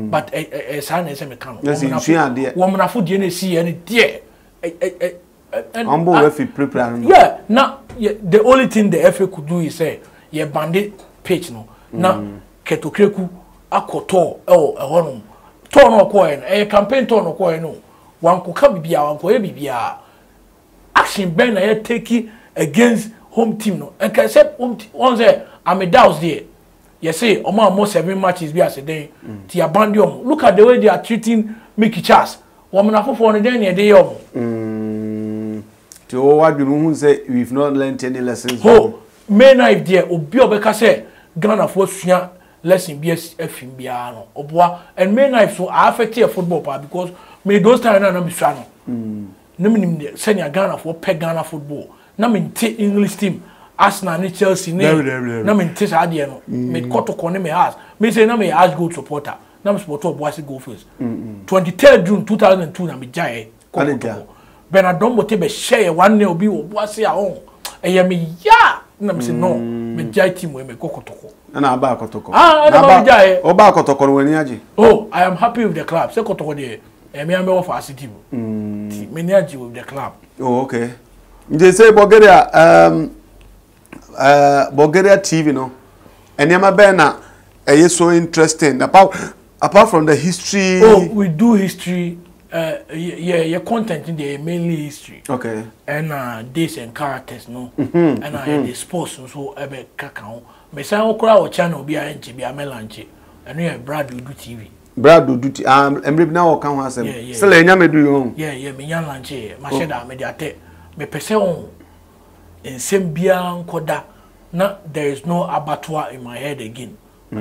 but a son is a mechanic. Woman of food, DNC, and dear, yeah, now the only thing the FA could do is say, yeah, bandit page no. Now, Ketokreku, Akoto, oh, a honum, torn or coin, a campaign torn or coin, no. One could come be our Koebia. Action Ben, I had taken against home team, no. And can say, on there, I'm a douse there. You say, almost 7 matches be as a day. Tia Bandium, look at the way they are treating Mickey Chas. Woman of 4 day a day of. To what the moon say, we've not learned any lessons. Oh, men I dear, Obiobeka say. Ghana for Shia lesson BSF Biano Obwa and may knife so I affect a football part because may those time I'm Shano. Namin senior Ghana for peg Ghana football. Namin t English team Arsenal and Chelsea name. Namin Tis Adiano made Cotocone me ask. May say Nami as good supporter. Nam Sporto Boise go first. 23rd June 2002 Namijay Cotto. Ben Adombo Tebe share 1 year be Boise on. And Yami ya no. Oh, I am happy with the club. Oh, okay. They say Bulgaria, Bulgaria TV, no. And Yama Bena, is so interesting. Apart from the history. Oh, we do history. Yeah, your content in there mainly history. Okay. And dates and characters, no. And the sports also ebe kakao. Me say okura o channel bi a nche bi a melanche. And you Brad do TV. Brad do TV. Emre na o kan ho asem. Sele enya me do yon. Yeah, me yan lanche. Ma sheda me dia te. Me pese on ensem bia nkoda. Na there is no abattoir in my head again.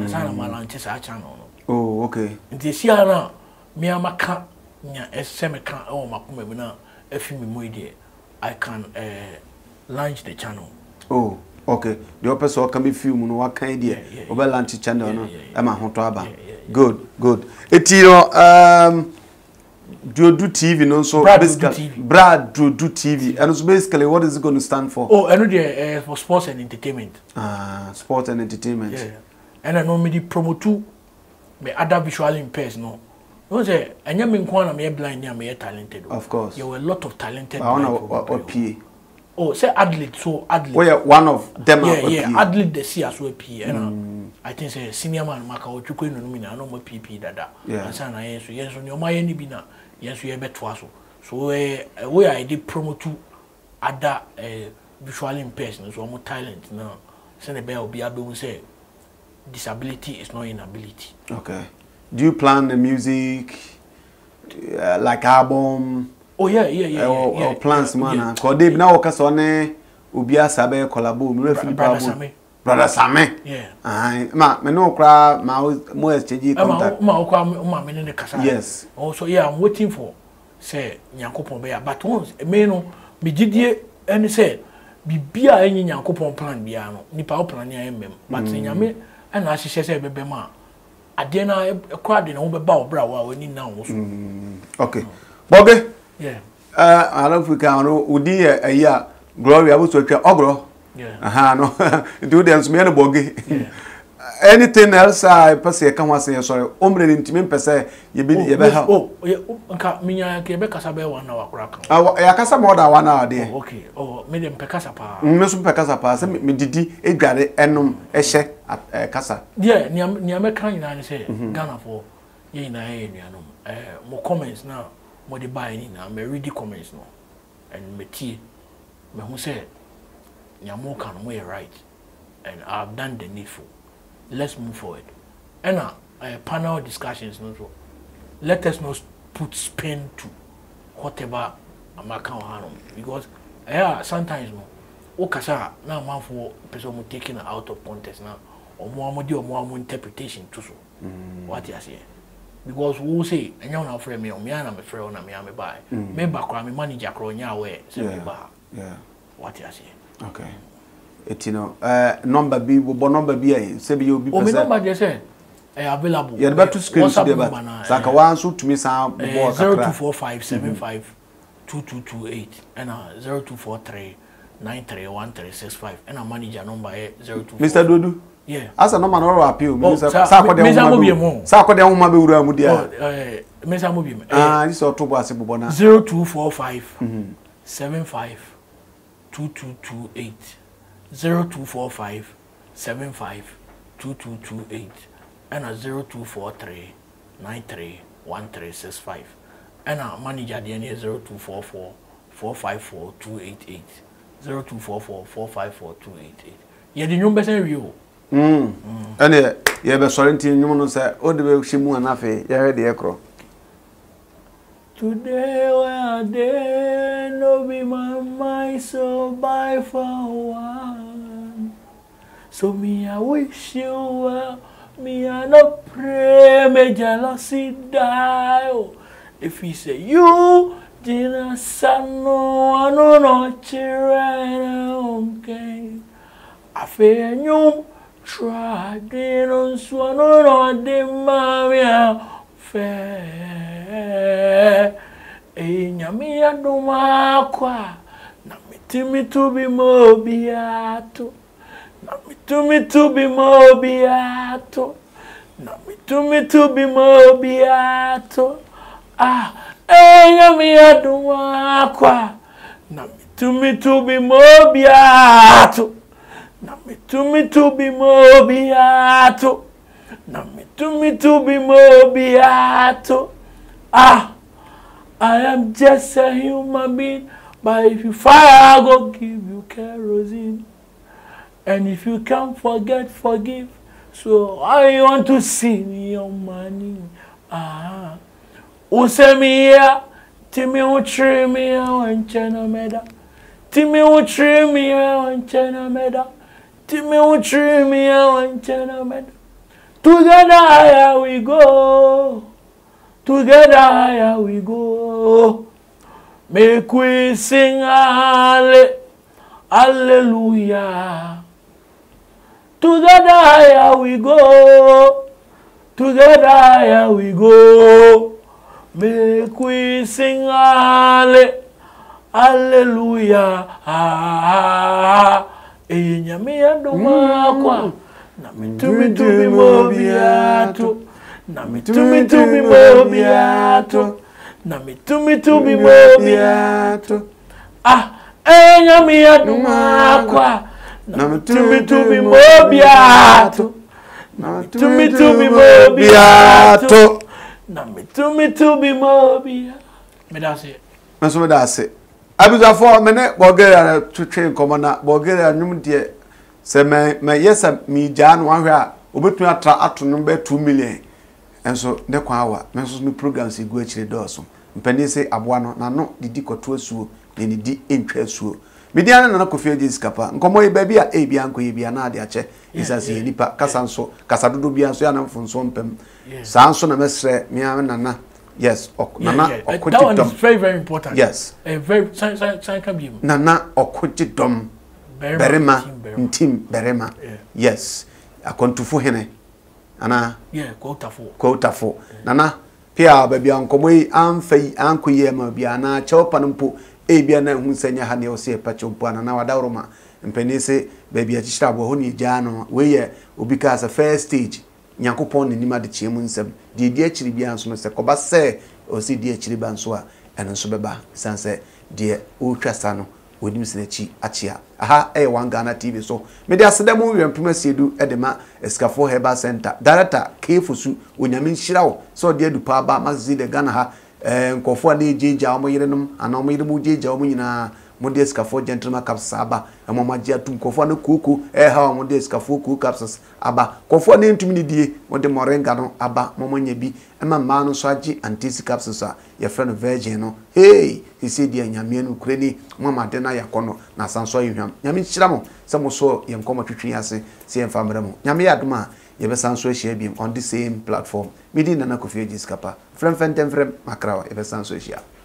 Sana ma lanche sa channel. Oh, okay. Nti si ana me amaka I can launch the channel. Oh, okay. The person can be filmed. What kind of launch the channel? I'm a good. It's your do TV, no? So basically, Brad do TV, and so basically, what is it going to stand for? Oh, and for sports and entertainment. Sports and entertainment. Yeah, and I normally promote to me other visual impairs, no. No say, and you blind, you talented. Of course, you were a lot of talented. I want to oh, say athlete, so athlete. Well, one of them. Yeah, athlete the C as well P. I think say senior man Macau Chuku no mina no more PP dada. Yeah. Sana yes, you may any bina yes you bet twice. So where I did promote to other visual impaired, so more talent now. Senebel be able to say disability is not inability. Okay. Do you plan the music, like album? Oh yeah. Or plans, man. Cause they now work on it. Ubia Sabe collabo. Brother Same. Yeah. Ma, me no kra ma mo exchange contact. Ma okwa ma me ne kasa. Yes. Also, yeah, I'm waiting for say Nyankopon be ya. But once me no me didie and say Bibia enyi Nyankopon plan bia no nipa wo plan ya mem but nyame ana ahyehye se bebe ma ade na ekwade na wo beba wo bra wa wani na wo so okay boge yeah Africa no odi ya glory abuso twa ogro yeah aha no do them me na boge anything else I pass e kan wase sorry omre ni ntimi mpese ye be ye be ha oh nka minya ke be kasa be wana wa kraka ah ya kasa mo da wana ade okay oh me dem pekasa pa me so pekasa pa se me didi edware enum ehye kasa yeah ni ameka nyina ni se Ghana for ye na ye nuanom mo comments na mo de buy ni na me read comments no and me tie me hu se nyamoka no we right and I've done the needful. Let's move forward. And panel discussions, no so. Let us not put spin to whatever American harm because sometimes no. Okasa na man for person taking out of context now or more interpretation too so. What you say? Because we say anya na frame me o me na me frame na me am buy. Me ba kwa me manager kro nya we say me ba. Yeah. What you say? Okay. Etino number B bo number B ayi se bi obi person o number dey say available you better screen to there saka wan so to me sa bo akra 0245752228 and 0243931365 and a manager number 02 Mr Dodu yeah as a number no appeal me sa ko dey homa sa ko dey homa be wura mu dia me sa mo bi this otobo ase bo na 0245752228 0245752228 and a 0243931365 and a manager DNA 0244454288 0244454288. You didn't know better you. And you have a Sorrentine, you know, say, oh, the way she moved and affair, you heard the echo. Today, well, there no be my so by for one. So, me, I wish you well. Me, I not pray, me, jealousy die. If he say, you, Dina, son, no, I don't know, children, okay. I fear you, try, Dina, swan, no, no, de, mamma. Fair, Yami Adumakwa, Namiti to be mobiato, Namiti to be mobiato, Namiti to be mobiato, ah, Yami Adumakwa, Namiti to be mobiato, Namiti to be mobiato. Me to be mobiato. Ah, I am just a human being, but if you fire, I go give you kerosene. And if you can't forget, forgive. So I want to see your money. Ah, Usemia, Timmy will train me on China Meda. Timmy will train me on China Meda. Timmy will train me on China Meda. Together here we go. Together here we go. Make we sing hallelujah. Together here we go. Together here we go. Make we sing hallelujah. Nami to be mobiato. Nami to be mobiato. Nami to be mobiato. Ah, Yami Adumakwa. Nami to be mobiato. Nami to be mobiato. Nami to be mobiato. Me that's it. Maso me that's it. I was a 4 minute Bulgaria to train commander. Bulgaria number. Se me yes me jan wan hwe a obetun atra ato number 2 million enso de kwa wa me so me program se go akire doso mpani se aboa no na no didi koto asuo ne didi entwa asuo media na na kofia dis kapa nkomo ye ba bia e bia nko ye bia na ade ache isase nipa kasa nso kasa dodo bia nso ya na mfonso mpem sa nso na mesre me nana yes nana okoti dom that one is very important yes a very sign can be nana okoti dom Berema, Ntim Berema. Yes. Akontufu hene. Ana. Yeah, Quota for. Nana, Pia, baby, Uncle Way, Anfei, Uncle Yema, Biana, Chopanumpo, Abiana, who send your honey or say Pachumpan, and our Daroma, and Penise, baby, a chitabo, honey, Jano, where will because a fair stage. Nyankopon, Nima de Chimunsem, the dear Chilibians, Mr. Cobase, or see dear Chilibansoa, and Sobeba, Sansa, dear Ultra Sano, with Miss Nechi, Achia. Aha, a One Ghana TV, so made us the movie and promise you do Edema, Escafo Heba Center, Director, K. Fusu, Winyamin Shirao, so dear Dupaba, Mazi de Ganaha, and Kofani J. Jamayanum, and Omidamu J. Jamina. Mondes Cafo gentleman caps saba, and Mamma Jatum Cofano Cuckoo, how Mondes Cafo Cuckoo caps abba, Cofo name to me, dear, what the Morengano abba, Mamma be, and my man Saji and Tissy caps are your friend Virgino. Hey, he said, dear Yamian Ukraini, Mamma Denaya Cono, Nasan Soyam, Yamin Shiramo, some so Yam Coma Triasi, same Fameramo, Yamiadma, Yevesan Soyabim on the same platform, meeting Nanakofiagiscapa, Frem Fentem Frem Macra, Eversan Soyab.